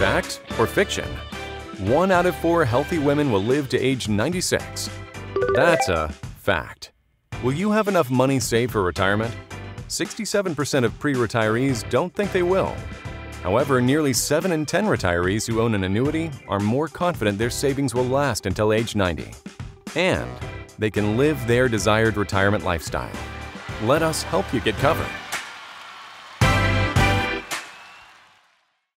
Fact or fiction? 1 out of 4 healthy women will live to age 96. That's a fact. Will you have enough money saved for retirement? 67% of pre-retirees don't think they will. However, nearly 7 in 10 retirees who own an annuity are more confident their savings will last until age 90. And they can live their desired retirement lifestyle. Let us help you get covered.